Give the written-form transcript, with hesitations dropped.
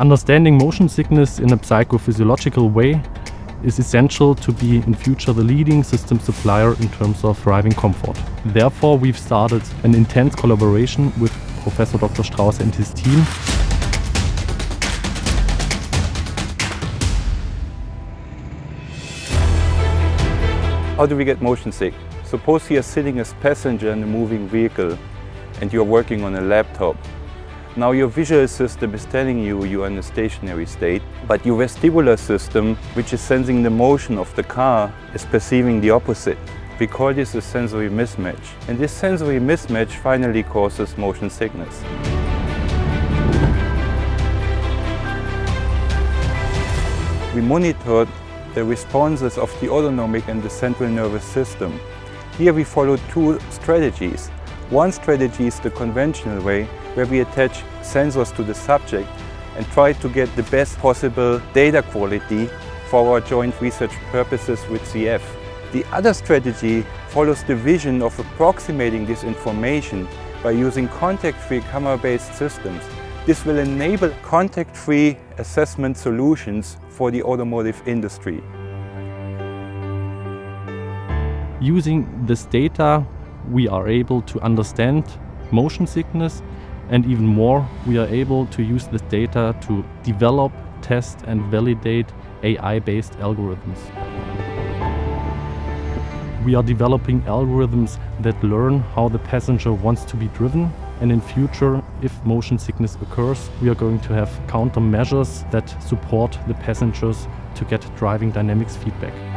Understanding motion sickness in a psychophysiological way is essential to be in future the leading system supplier in terms of driving comfort. Therefore, we've started an intense collaboration with Professor Dr. Strauss and his team. How do we get motion sick? Suppose you're sitting as passenger in a moving vehicle and you're working on a laptop. Now your visual system is telling you you're in a stationary state, but your vestibular system, which is sensing the motion of the car, is perceiving the opposite. We call this a sensory mismatch. And this sensory mismatch finally causes motion sickness. We monitored the responses of the autonomic and the central nervous system. Here we follow two strategies. One strategy is the conventional way, where we attach sensors to the subject and try to get the best possible data quality for our joint research purposes with CF. The other strategy follows the vision of approximating this information by using contact-free camera-based systems. This will enable contact-free assessment solutions for the automotive industry. Using this data, we are able to understand motion sickness, and even more, we are able to use this data to develop, test and validate AI-based algorithms. We are developing algorithms that learn how the passenger wants to be driven, and in future, if motion sickness occurs, we are going to have countermeasures that support the passengers to get driving dynamics feedback.